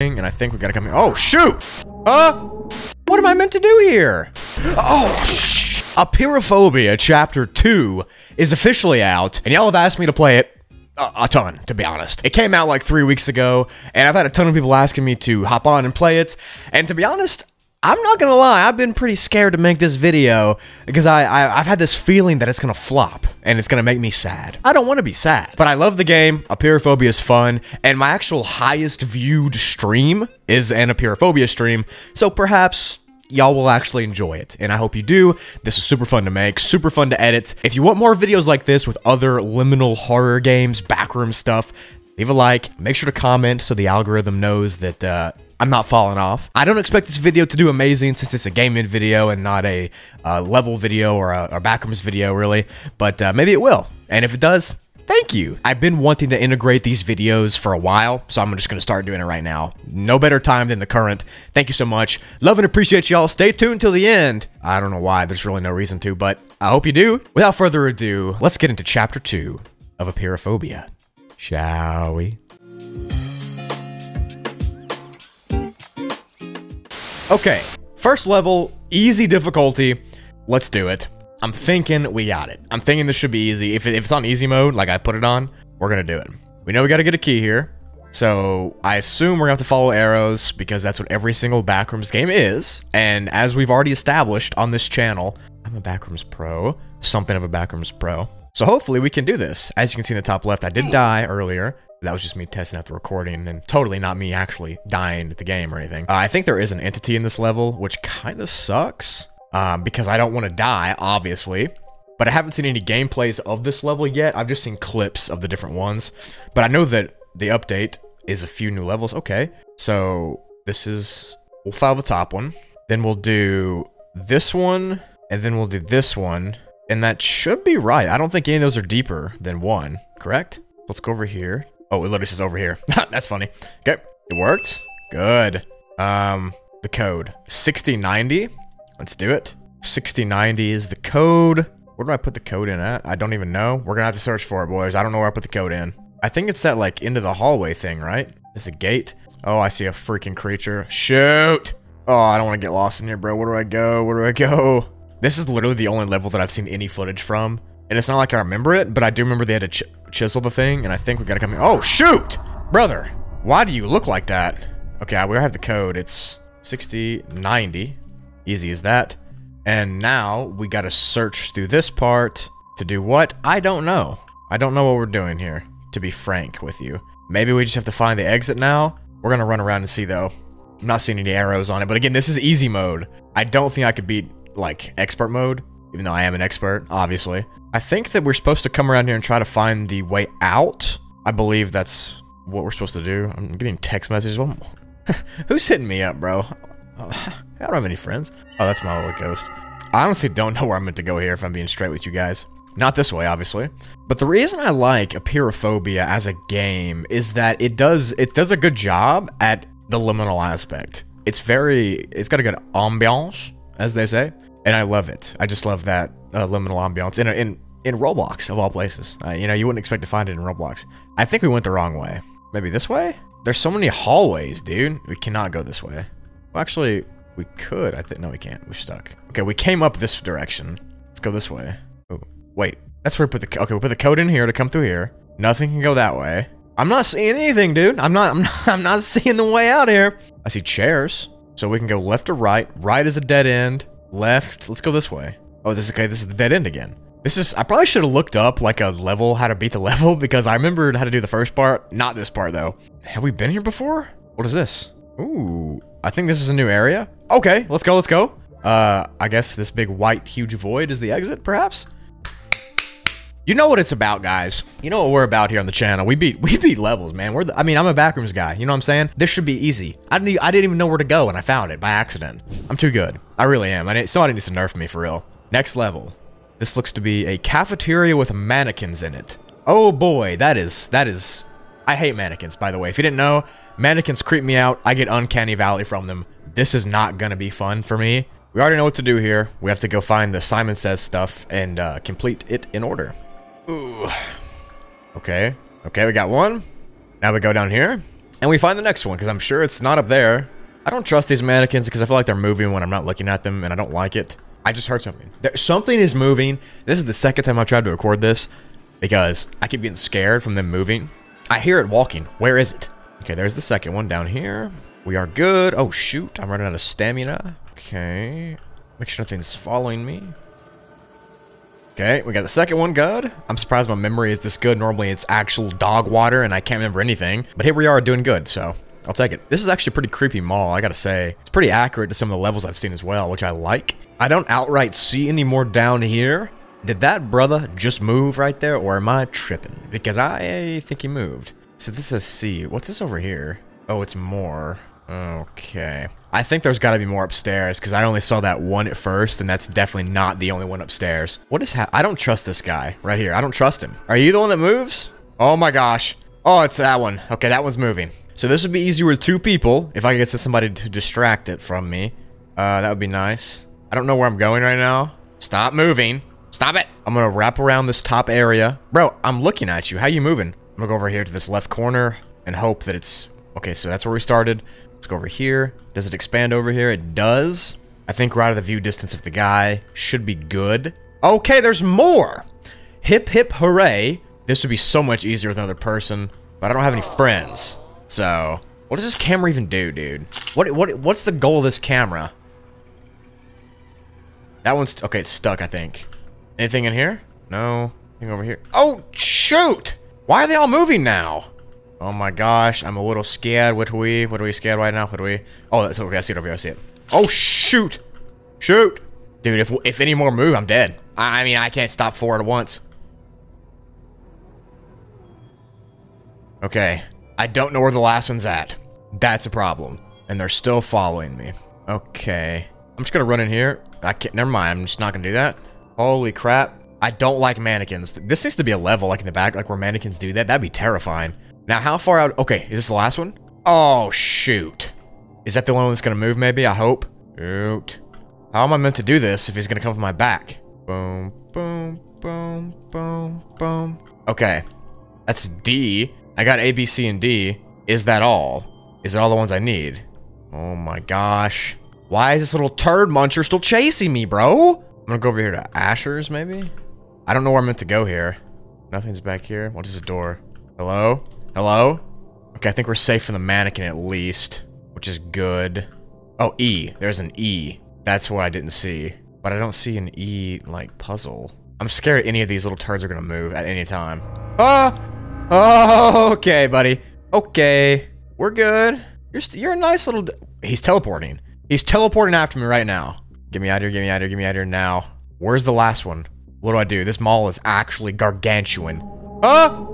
And I think we gotta come here. Oh, shoot! Huh? What am I meant to do here? Oh, shh! Apeirophobia Chapter 2 is officially out, and y'all have asked me to play it a ton, to be honest. It came out like 3 weeks ago, and I've had a ton of people asking me to hop on and play it, and to be honest, I'm not gonna lie, I've been pretty scared to make this video because I've had this feeling that it's gonna flop and it's gonna make me sad. I don't wanna be sad, but I love the game. Apeirophobia is fun, and my actual highest viewed stream is an Apeirophobia stream, so perhaps y'all will actually enjoy it, and I hope you do. This is super fun to make, super fun to edit. If you want more videos like this with other liminal horror games, backroom stuff, leave a like, make sure to comment so the algorithm knows that I'm not falling off. I don't expect this video to do amazing since it's a gaming video and not a level video or a backrooms video, really, but maybe it will. And if it does, thank you. I've been wanting to integrate these videos for a while, so I'm just gonna start doing it right now. No better time than the current. Thank you so much. Love and appreciate y'all. Stay tuned till the end. I don't know why, there's really no reason to, but I hope you do. Without further ado, let's get into Chapter 2 of Apeirophobia, shall we? Okay, first level, easy difficulty. Let's do it. I'm thinking we got it. I'm thinking this should be easy. If it's on easy mode, like I put it on, we're gonna do it. We know we gotta get a key here, so I assume we're gonna have to follow arrows because that's what every single Backrooms game is. And as we've already established on this channel, I'm a Backrooms pro, something of a Backrooms pro. So hopefully we can do this. As you can see in the top left, I did die earlier. That was just me testing out the recording and totally not me actually dying at the game or anything. I think there is an entity in this level, which kind of sucks because I don't want to die, obviously. But I haven't seen any gameplays of this level yet. I've just seen clips of the different ones. But I know that the update is a few new levels. Okay, so this is... We'll file the top one. Then we'll do this one. And then we'll do this one. And that should be right. I don't think any of those are deeper than one, correct? Let's go over here. Oh, it literally says over here. That's funny. Okay, it worked. Good. The code 6090. Let's do it. 6090 is the code. Where do I put the code in at? I don't even know. We're gonna have to search for it, boys. I don't know where I put the code in. I think it's that like into the hallway thing, right? It's a gate. Oh, I see a freaking creature. Shoot. Oh, I don't want to get lost in here, bro. Where do I go? Where do I go? This is literally the only level that I've seen any footage from. And it's not like I remember it, but I do remember they had to chisel the thing, and I think we gotta come here. Oh, shoot! Brother, why do you look like that? Okay, we have the code. It's 6090. Easy as that. And now we gotta search through this part to do what? I don't know. I don't know what we're doing here, to be frank with you. Maybe we just have to find the exit now. We're gonna run around and see, though. I'm not seeing any arrows on it, but again, this is easy mode. I don't think I could beat, like, expert mode, even though I am an expert, obviously. I think that we're supposed to come around here and try to find the way out. I believe that's what we're supposed to do. I'm getting text messages. Who's hitting me up, bro? I don't have any friends. Oh, that's my little ghost. I honestly don't know where I'm meant to go here, if I'm being straight with you guys. Not this way, obviously. But the reason I like Apeirophobia as a game is that it does a good job at the liminal aspect. It's got a good ambiance, as they say. And I love it. I just love that liminal ambiance in Roblox, of all places. You know, you wouldn't expect to find it in Roblox. I think we went the wrong way. Maybe this way? There's so many hallways, dude. We cannot go this way. Well, actually, we could. I think no, we can't. We're stuck. Okay, we came up this direction. Let's go this way. Oh, wait. That's where we put the... Okay, we put the code in here to come through here. Nothing can go that way. I'm not seeing anything, dude. I'm not seeing the way out here. I see chairs. So we can go left or right. Right is a dead end. Left. Let's go this way. Oh, this is okay. This is the dead end again. This is... I probably should have looked up like a level, how to beat the level, because I remembered how to do the first part. Not this part, though. Have we been here before? What is this? Ooh, I think this is a new area. Okay, let's go. Let's go. I guess this big white huge void is the exit, perhaps? You know what it's about, guys. You know what we're about here on the channel. We beat levels, man. I mean, I'm a Backrooms guy. You know what I'm saying? This should be easy. I didn't even know where to go, and I found it by accident. I'm too good. I really am. Somebody needs to nerf me for real. Next level. This looks to be a cafeteria with mannequins in it. Oh boy, that is. I hate mannequins, by the way. If you didn't know, mannequins creep me out. I get uncanny valley from them. This is not gonna be fun for me. We already know what to do here. We have to go find the Simon Says stuff and complete it in order. Ooh. Okay. Okay, we got one. Now we go down here. And we find the next one, because I'm sure it's not up there. I don't trust these mannequins because I feel like they're moving when I'm not looking at them, and I don't like it. I just heard something. Something is moving. This is the second time I've tried to record this because I keep getting scared from them moving. I hear it walking. Where is it? Okay, there's the second one down here. We are good. Oh, shoot. I'm running out of stamina. Okay. Make sure nothing's following me. Okay, we got the second one good. I'm surprised my memory is this good. Normally, it's actual dog water, and I can't remember anything. But here we are doing good, so I'll take it. This is actually a pretty creepy mall, I gotta say. It's pretty accurate to some of the levels I've seen as well, which I like. I don't outright see any more down here. Did that brother just move right there, or am I tripping? Because I think he moved. So this is C. What's this over here? Oh, it's more. Okay. I think there's got to be more upstairs because I only saw that one at first, and that's definitely not the only one upstairs. What is I don't trust this guy right here. I don't trust him. Are you the one that moves? Oh my gosh. Oh, it's that one. Okay, that one's moving. So this would be easier with two people if I could get somebody to distract it from me. That would be nice. I don't know where I'm going right now. Stop moving. Stop it. I'm going to wrap around this top area. Bro, I'm looking at you. How you moving? I'm going to go over here to this left corner and hope that it's... Okay, so that's where we started. Let's go over here. Does it expand over here? It does. I think we're out of the view distance of the guy. Should be good. Okay, there's more. Hip, hip, hooray. This would be so much easier with another person, but I don't have any friends. So, what does this camera even do, dude? What's the goal of this camera? That one's... Okay, it's stuck, I think. Anything in here? No. Anything over here? Oh, shoot! Why are they all moving now? Oh my gosh, I'm a little scared. What are we scared right now? Oh, that's okay. I see it over here. I see it. Oh, shoot. Shoot. Dude, if any more move, I'm dead. I mean, I can't stop four at once. Okay. I don't know where the last one's at. That's a problem. And they're still following me. Okay. I'm just going to run in here. I can't. Never mind. I'm just not going to do that. Holy crap. I don't like mannequins. This seems to be a level like in the back, like where mannequins do that. That'd be terrifying. Now, how far out? Okay, is this the last one? Oh, shoot. Is that the one that's going to move, maybe? I hope. Shoot. How am I meant to do this if he's going to come from my back? Boom, boom, boom, boom, boom. Okay. That's D. I got A, B, C, and D. Is that all? Is it all the ones I need? Oh, my gosh. Why is this little turd muncher still chasing me, bro? I'm going to go over here to Asher's, maybe? I don't know where I'm meant to go here. Nothing's back here. What is the door? Hello? Hello? Okay, I think we're safe from the mannequin at least, which is good. Oh, E. There's an E. That's what I didn't see. But I don't see an E, like, puzzle. I'm scared any of these little turds are gonna move at any time. Ah! Oh, okay, buddy. Okay. We're good. You're a nice little... He's teleporting. He's teleporting after me right now. Get me out of here, get me out of here, get me out of here now. Where's the last one? What do I do? This mall is actually gargantuan. Ah!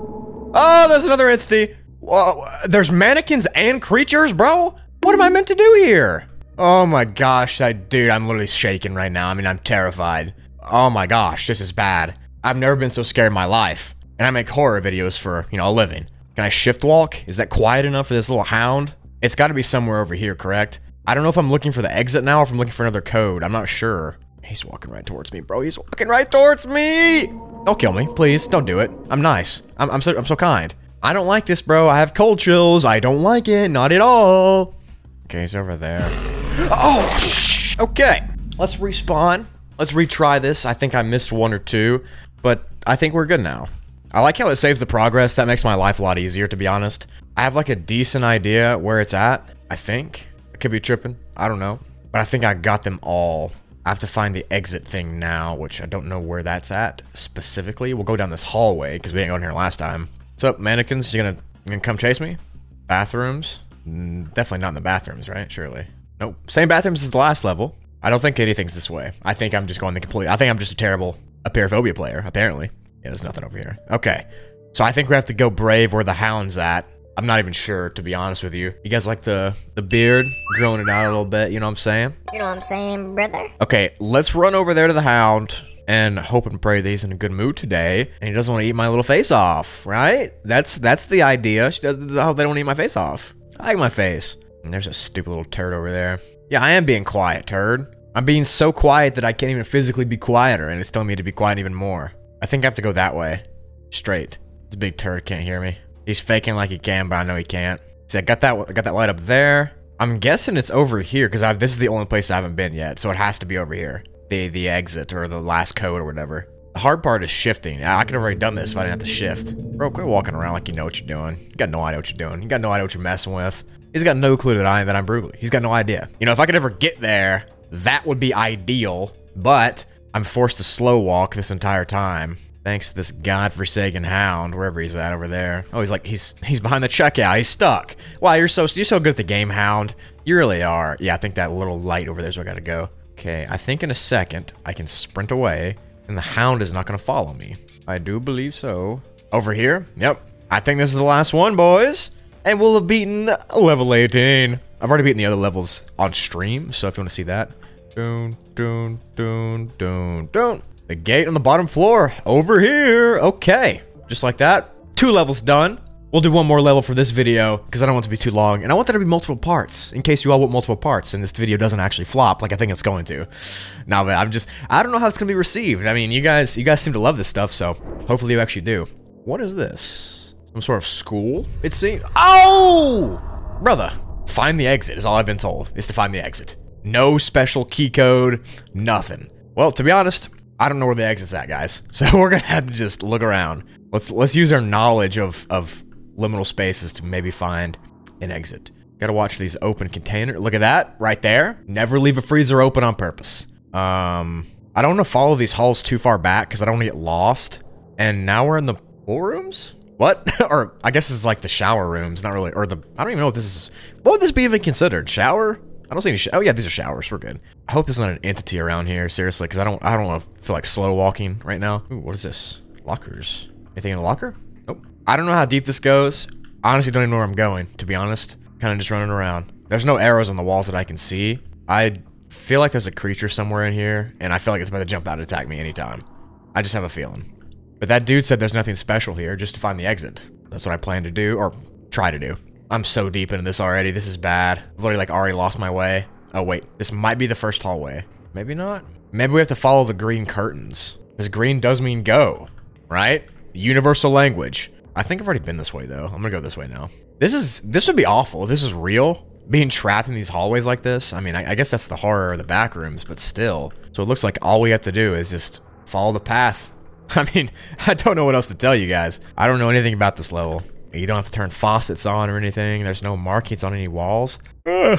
Oh, there's another entity. Whoa, there's mannequins and creatures, bro? What am I meant to do here? Oh my gosh, dude, I'm literally shaking right now. I mean, I'm terrified. Oh my gosh, this is bad. I've never been so scared in my life. And I make horror videos for, you know, a living. Can I shift walk? Is that quiet enough for this little hound? It's got to be somewhere over here, correct? I don't know if I'm looking for the exit now or if I'm looking for another code. I'm not sure. He's walking right towards me, bro. He's walking right towards me. Don't kill me, please. Don't do it. I'm nice. I'm so kind. I don't like this, bro. I have cold chills. I don't like it. Not at all. Okay, he's over there. Oh, okay. Let's respawn. Let's retry this. I think I missed one or two, but I think we're good now. I like how it saves the progress. That makes my life a lot easier, to be honest. I have like a decent idea where it's at, I think. I could be tripping. I don't know. But I think I got them all. I have to find the exit thing now, which I don't know where that's at specifically. We'll go down this hallway because we didn't go in here last time. What's up, mannequins? You gonna come chase me? Bathrooms? Definitely not in the bathrooms, right? Surely. Nope. Same bathrooms as the last level. I don't think anything's this way. I think I'm just going the complete... I think I'm just a terrible Apeirophobia player, apparently. Yeah, there's nothing over here. Okay. So I think we have to go brave where the hound's at. I'm not even sure, to be honest with you. You guys like the beard? Growing it out a little bit, you know what I'm saying? You know what I'm saying, brother? Okay, let's run over there to the hound and hope and pray that he's in a good mood today. And he doesn't want to eat my little face off, right? That's the idea. She doesn't, I hope they don't eat my face off. I like my face. And there's a stupid little turd over there. Yeah, I am being quiet, turd. I'm being so quiet that I can't even physically be quieter, and it's telling me to be quiet even more. I think I have to go that way. Straight. This big turd can't hear me. He's faking like he can, but I know he can't. See, I got that light up there. I'm guessing it's over here because this is the only place I haven't been yet, so it has to be over here. The exit or the last code or whatever. The hard part is shifting. I could have already done this if I didn't have to shift. Bro, quit walking around like you know what you're doing. You got no idea what you're doing. You got no idea what you're messing with. He's got no clue that I'm Brugly. He's got no idea. You know, if I could ever get there, that would be ideal, but I'm forced to slow walk this entire time. Thanks to this godforsaken hound, wherever he's at over there. Oh, he's behind the checkout. He's stuck. Wow, you're so good at the game, hound. You really are. Yeah, I think that little light over there's where I gotta go. Okay, I think in a second I can sprint away, and the hound is not gonna follow me. I do believe so. Over here? Yep. I think this is the last one, boys, and we'll have beaten level 18. I've already beaten the other levels on stream, so if you want to see that, don't. The gate on the bottom floor over here. Okay, just like that. 2 levels done. We'll do one more level for this video because I don't want it to be too long, and I want there to be multiple parts in case you all want multiple parts and this video doesn't actually flop like I think it's going to. Nah, but I don't know how it's gonna be received. I mean, you guys seem to love this stuff, so hopefully you actually do. What is this? Some sort of school? It seems. Oh, brother, find the exit is all I've been told, is to find the exit. No special key code, nothing. Well, to be honest, I don't know where the exit's at, guys. So we're gonna have to just look around. Let's use our knowledge of liminal spaces to maybe find an exit. Gotta watch these open containers. Look at that, right there. Never leave a freezer open on purpose. I don't wanna follow these halls too far back because I don't wanna get lost. And now we're in the ballrooms? What? Or I guess it's like the shower rooms, not really, or I don't even know if this is, what would this be even considered? Shower? I don't see any. Oh yeah, these are showers. We're good. I hope there's not an entity around here, seriously, because I don't want to feel like slow walking right now. Ooh, what is this? Lockers. Anything in the locker? Nope. I don't know how deep this goes. I honestly don't even know where I'm going, to be honest. Kind of just running around. There's no arrows on the walls that I can see. I feel like there's a creature somewhere in here, and I feel like it's about to jump out and attack me anytime. I just have a feeling. But that dude said there's nothing special here, just to find the exit. That's what I plan to do, or try to do. I'm so deep into this already. This is bad. I've literally like already lost my way. Oh wait, this might be the first hallway. Maybe not. Maybe we have to follow the green curtains. Because green does mean go, right? Universal language. I think I've already been this way though. I'm gonna go this way now. This would be awful if this is real. Being trapped in these hallways like this. I mean, I guess that's the horror of the back rooms, but still. So it looks like all we have to do is just follow the path. I mean, I don't know what else to tell you guys. I don't know anything about this level. You don't have to turn faucets on or anything. There's no markings on any walls. Ugh.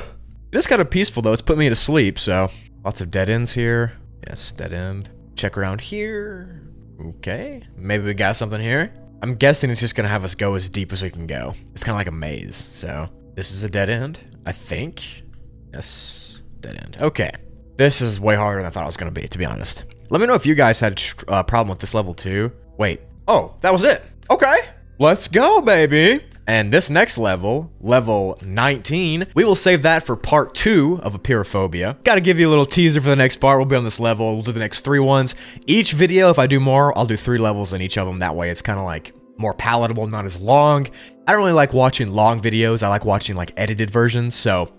It's kind of peaceful though. It's put me to sleep, so. Lots of dead ends here. Yes, dead end. Check around here. Okay, maybe we got something here. I'm guessing it's just gonna have us go as deep as we can go. It's kind of like a maze, so. This is a dead end, I think. Yes, dead end. Okay, this is way harder than I thought it was gonna be, to be honest. Let me know if you guys had a problem with this level too. Wait, oh, that was it. Okay. Let's go, baby. And this next level, level 19, we will save that for part 2 of Apeirophobia. Gotta give you a little teaser for the next part. We'll be on this level. We'll do the next 3 ones. Each video, if I do more, I'll do 3 levels in each of them. That way it's kind of like more palatable, not as long. I don't really like watching long videos. I like watching like edited versions, so